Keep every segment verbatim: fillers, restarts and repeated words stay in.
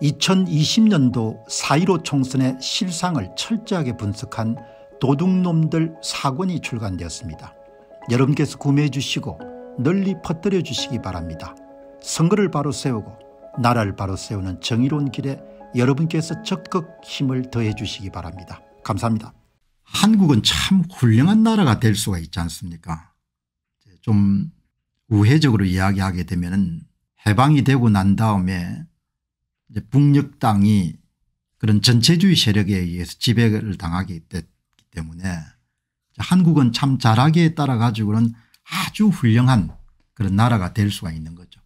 이천이십 년도 사 일오 총선의 실상을 철저하게 분석한 도둑놈들 사 권이 출간되었습니다. 여러분께서 구매해 주시고 널리 퍼뜨려 주시기 바랍니다. 선거를 바로 세우고 나라를 바로 세우는 정의로운 길에 여러분께서 적극 힘을 더해 주시기 바랍니다. 감사합니다. 한국은 참 훌륭한 나라가 될 수가 있지 않습니까? 좀 우회적으로 이야기하게 되면은 해방이 되고 난 다음에 이제 북녘당이 그런 전체주의 세력에 의해서 지배를 당하게 됐기 때문에 한국은 참 자라기에 따라 가지고는 아주 훌륭한 그런 나라가 될 수가 있는 거죠.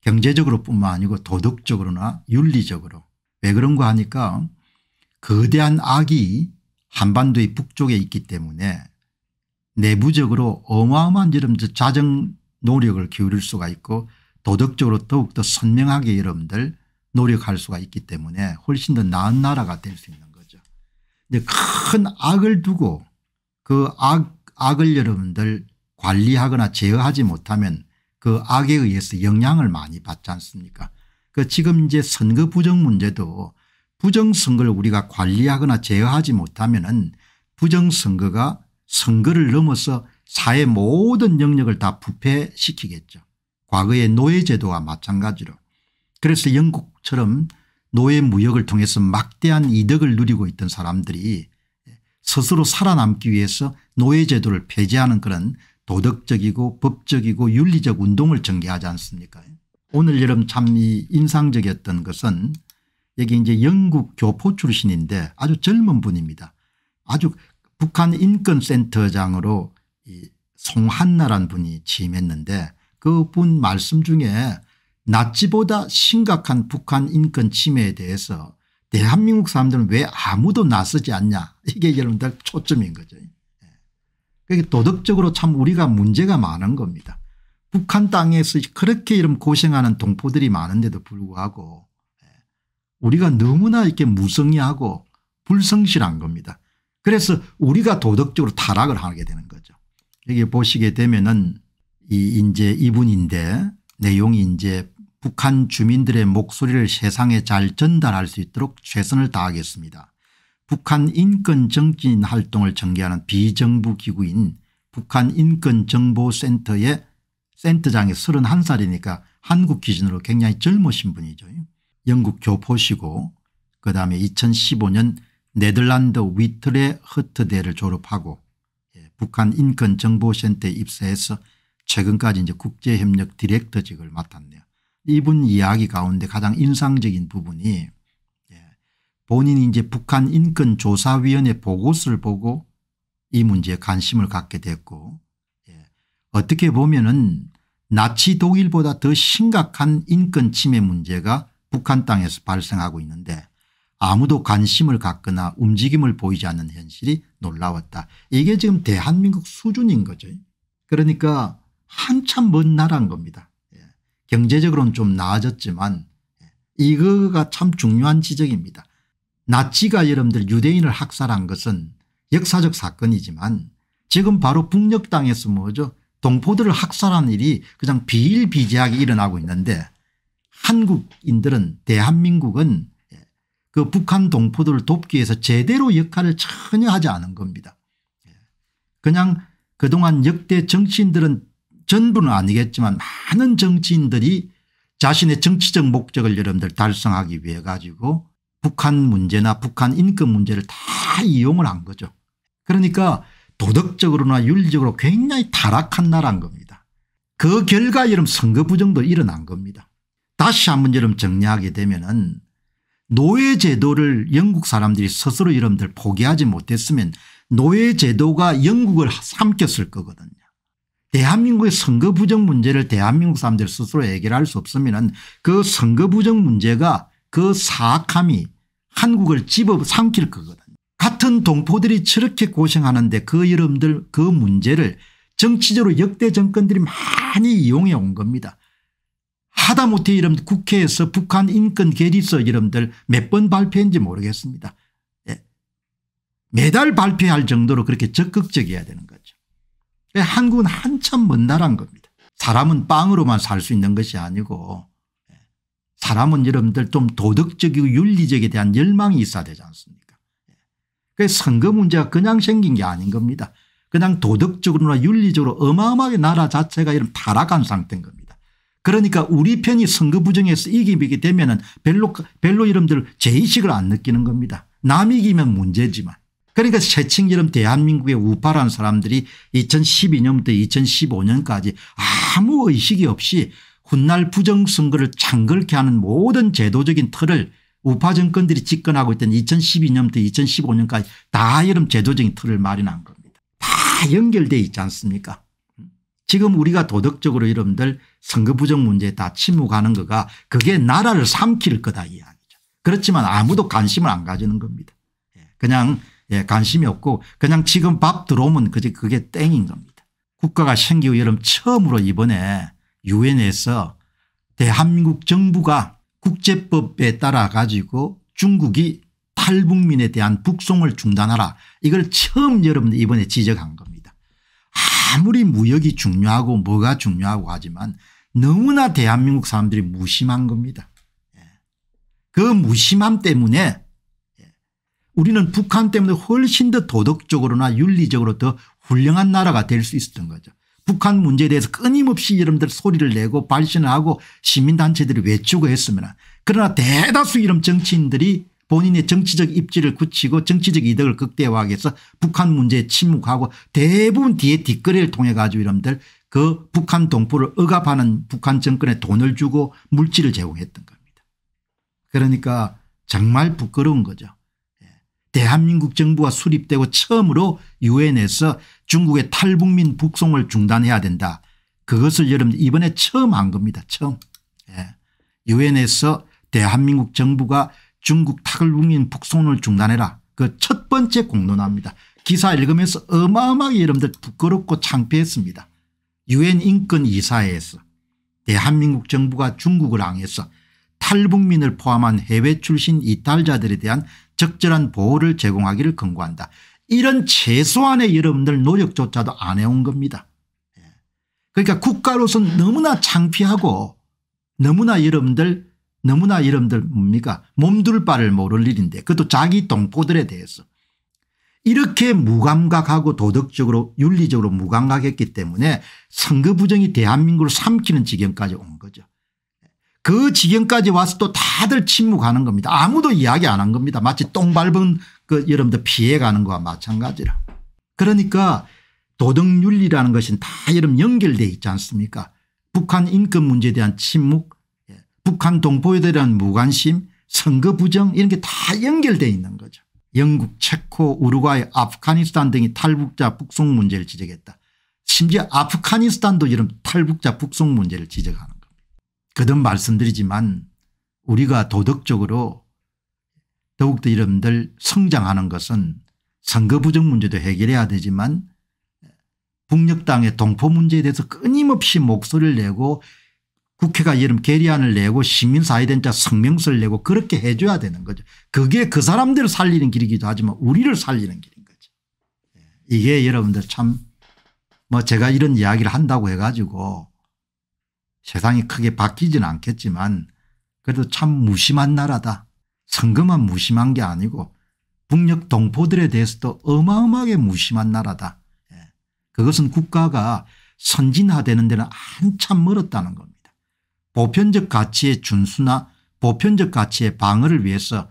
경제적으로 뿐만 아니고 도덕적으로나 윤리적으로. 왜 그런가 하니까 거대한 악이 한반도의 북쪽에 있기 때문에 내부적으로 어마어마한 이런 자정 노력을 기울일 수가 있고 도덕적으로 더욱더 선명하게 여러분들 노력할 수가 있기 때문에 훨씬 더 나은 나라가 될 수 있는 거죠. 근데 큰 악을 두고 그 악, 악을 여러분들 관리하거나 제어하지 못하면 그 악에 의해서 영향을 많이 받지 않습니까? 그 지금 이제 선거 부정 문제도 부정선거를 우리가 관리하거나 제어하지 못하면은 부정선거가 선거를 넘어서 사회 모든 영역을 다 부패시키겠죠. 과거의 노예제도와 마찬가지로. 그래서 영국처럼 노예무역을 통해서 막대한 이득을 누리고 있던 사람들이 스스로 살아남기 위해서 노예제도를 폐지하는 그런 도덕적이고 법적이고 윤리적 운동을 전개하지 않습니까? 오늘 여러분 참 이 인상적이었던 것은 여기 이제 영국 교포 출신인데 아주 젊은 분입니다. 아주 북한 인권센터장으로 이 송한나라는 분이 취임했는데 그분 말씀 중에 나치보다 심각한 북한 인권 침해에 대해서 대한민국 사람들은 왜 아무도 나서지 않냐, 이게 여러분들 초점인 거죠. 그러니까 도덕적으로 참 우리가 문제가 많은 겁니다. 북한 땅에서 그렇게 이런 고생하는 동포들이 많은데도 불구하고 우리가 너무나 이렇게 무성의하고 불성실한 겁니다. 그래서 우리가 도덕적으로 타락을 하게 되는 거죠. 여기 보시게 되면은 이 이제 이분인데 내용이 이제 북한 주민들의 목소리를 세상에 잘 전달할 수 있도록 최선을 다하겠습니다. 북한 인권 정치인 활동을 전개하는 비정부 기구인 북한 인권정보센터의 센터장이 서른한 살이니까 한국 기준으로 굉장히 젊으신 분이죠. 영국 교포시고 그다음에 이천십오 년 네덜란드 위틀레 허트대를 졸업하고 북한 인권정보센터에 입사해서 최근까지 이제 국제협력 디렉터직을 맡았네요. 이분 이야기 가운데 가장 인상적인 부분이 본인이 이제 북한 인권조사위원회 보고서를 보고 이 문제에 관심을 갖게 됐고 어떻게 보면은 나치 독일보다 더 심각한 인권 침해 문제가 북한 땅에서 발생하고 있는데 아무도 관심을 갖거나 움직임을 보이지 않는 현실이 놀라웠다. 이게 지금 대한민국 수준인 거죠. 그러니까 한참 먼 나라인 겁니다. 경제적으로는 좀 나아졌지만 이거가 참 중요한 지적입니다. 나치가 여러분들 유대인을 학살한 것은 역사적 사건이지만 지금 바로 북녘 땅에서 뭐죠? 동포들을 학살한 일이 그냥 비일비재하게 일어나고 있는데 한국인들은 대한민국은 그 북한 동포들을 돕기 위해서 제대로 역할을 전혀 하지 않은 겁니다. 그냥 그동안 역대 정치인들은 전부는 아니겠지만 많은 정치인들이 자신의 정치적 목적을 여러분들 달성하기 위해 가지고 북한 문제나 북한 인권 문제를 다 이용을 한 거죠. 그러니까 도덕적으로나 윤리적으로 굉장히 타락한 나라인 겁니다. 그 결과 여러분 선거 부정도 일어난 겁니다. 다시 한번 여러분 정리하게 되면은 노예제도를 영국 사람들이 스스로 여러분들 포기하지 못했으면 노예제도가 영국을 삼켰을 거거든요. 대한민국의 선거 부정 문제를 대한민국 사람들 스스로 해결할 수 없으면 그 선거 부정 문제가 그 사악함이 한국을 집어삼킬 거거든요. 같은 동포들이 저렇게 고생하는데 그 여러분들 그 문제를 정치적으로 역대 정권들이 많이 이용해 온 겁니다. 하다못해 여러분들 국회에서 북한 인권 계리서 여러분들 몇 번 발표했는지 모르겠습니다. 예. 매달 발표할 정도로 그렇게 적극적이어야 되는 거죠. 한국은 한참 먼 나라인 겁니다. 사람은 빵으로만 살 수 있는 것이 아니고 사람은 여러분들 좀 도덕적이고 윤리적에 대한 열망이 있어야 되지 않습니까? 그래서 선거 문제가 그냥 생긴 게 아닌 겁니다. 그냥 도덕적으로나 윤리적으로 어마어마하게 나라 자체가 이런 타락한 상태인 겁니다. 그러니까 우리 편이 선거 부정에서 이기게 되면은 별로, 별로 이름들 죄의식을 안 느끼는 겁니다. 남이 이기면 문제지만. 그러니까 새칭 이름 대한민국의 우파라는 사람들이 이천십이 년부터 이천십오 년까지 아무 의식이 없이 훗날 부정선거를 창궐케 하는 모든 제도적인 틀을 우파 정권들이 집권하고 있던 이천십이 년부터 이천십오 년까지 다 이런 제도적인 틀을 마련한 겁니다. 다 연결되어 있지 않습니까? 지금 우리가 도덕적으로 여러분들 선거 부정 문제에 다 침묵하는 거가 그게 나라를 삼킬 거다 이 아니죠. 그렇지만 아무도 관심을 안 가지는 겁니다. 그냥 예, 관심이 없고 그냥 지금 밥 들어오면 그게 땡인 겁니다. 국가가 생기고 여러분 처음으로 이번에 유엔에서 대한민국 정부가 국제법에 따라 가지고 중국이 탈북민에 대한 북송을 중단하라 이걸 처음 여러분 이번에 지적한 겁니다. 아무리 무역이 중요하고 뭐가 중요하고 하지만 너무나 대한민국 사람들이 무심한 겁니다. 그 무심함 때문에 우리는 북한 때문에 훨씬 더 도덕적으로나 윤리적으로 더 훌륭한 나라가 될 수 있었던 거죠. 북한 문제에 대해서 끊임없이 여러분들 소리를 내고 발신을 하고 시민단체들이 외치고 했으면, 그러나 대다수 이런 정치인들이 본인의 정치적 입지를 굳히고 정치적 이득을 극대화하기 위해서 북한 문제에 침묵하고 대부분 뒤에 뒷거래를 통해 가지고 이런들 그 북한 동포를 억압하는 북한 정권에 돈을 주고 물질을 제공했던 겁니다. 그러니까 정말 부끄러운 거죠. 대한민국 정부가 수립되고 처음으로 유엔에서 중국의 탈북민 북송을 중단해야 된다. 그것을 여러분 이번에 처음 한 겁니다. 처음. 유엔에서 대한민국 정부가 중국 탈북민 북송을 중단해라. 그 첫 번째 공론화입니다. 기사 읽으면서 어마어마하게 여러분들 부끄럽고 창피했습니다. 유엔 인권 이사회에서 대한민국 정부가 중국을 향해서 탈북민을 포함한 해외 출신 이탈자들에 대한 적절한 보호를 제공하기를 권고한다. 이런 최소한의 여러분들 노력조차도 안 해온 겁니다. 그러니까 국가로서는 너무나 창피하고 너무나 여러분들 너무나 여러분들 뭡니까 몸둘 바를 모를 일인데 그것도 자기 동포들에 대해서 이렇게 무감각하고 도덕적으로 윤리적으로 무감각했기 때문에 선거 부정이 대한민국을 삼키는 지경까지 온 거죠. 그 지경까지 와서 또 다들 침묵하는 겁니다. 아무도 이야기 안 한 겁니다. 마치 똥 밟은 그 여러분들 피해가는 거와 마찬가지라. 그러니까 도덕윤리라는 것은 다 여러분 연결되어 있지 않습니까? 북한 인권 문제에 대한 침묵, 북한 동포에 대한 무관심, 선거 부정 이런 게 다 연결되어 있는 거죠. 영국, 체코, 우루과이, 아프가니스탄 등이 탈북자 북송 문제를 지적했다. 심지어 아프가니스탄도 이런 탈북자 북송 문제를 지적하는 거예요. 그든 말씀드리지만 우리가 도덕적으로 더욱더 여러분들 성장하는 것은 선거 부정 문제도 해결해야 되지만 북녘 땅의 동포 문제에 대해서 끊임없이 목소리를 내고 국회가 여름 결의안을 내고 시민사회단체 성명서를 내고 그렇게 해 줘야 되는 거죠. 그게 그 사람들을 살리는 길이기도 하지만 우리를 살리는 길인 거죠. 이게 여러분들 참 뭐 제가 이런 이야기를 한다고 해 가지고 세상이 크게 바뀌진 않겠지만 그래도 참 무심한 나라다. 선거만 무심한 게 아니고 북녘 동포들에 대해서도 어마어마하게 무심한 나라다. 예. 그것은 국가가 선진화되는 데는 한참 멀었다는 겁니다. 보편적 가치의 준수나 보편적 가치의 방어를 위해서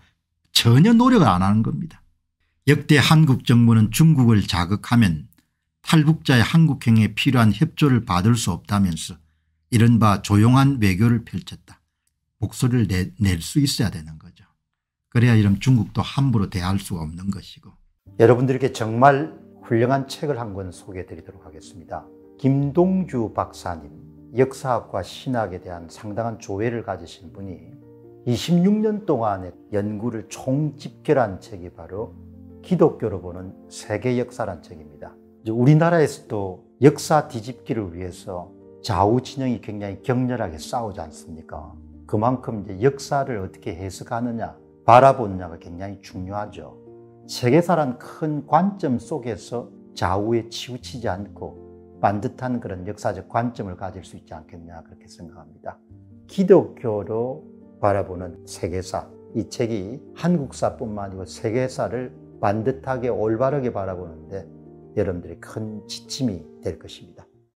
전혀 노력을 안 하는 겁니다. 역대 한국 정부는 중국을 자극하면 탈북자의 한국행에 필요한 협조를 받을 수 없다면서 이른바 조용한 외교를 펼쳤다. 목소리를 낼 수 있어야 되는 거죠. 그래야 이런 중국도 함부로 대할 수가 없는 것이고. 여러분들에게 정말 훌륭한 책을 한 권 소개해 드리도록 하겠습니다. 김동주 박사님, 역사학과 신학에 대한 상당한 조예를 가지신 분이 이십육 년 동안의 연구를 총집결한 책이 바로 기독교로 보는 세계 역사란 책입니다. 우리나라에서도 역사 뒤집기를 위해서 좌우 진영이 굉장히 격렬하게 싸우지 않습니까? 그만큼 이제 역사를 어떻게 해석하느냐, 바라보느냐가 굉장히 중요하죠. 세계사란 큰 관점 속에서 좌우에 치우치지 않고 반듯한 그런 역사적 관점을 가질 수 있지 않겠냐 그렇게 생각합니다. 기독교로 바라보는 세계사. 이 책이 한국사뿐만 아니고 세계사를 반듯하게 올바르게 바라보는데 여러분들이 큰 지침이 될 것입니다.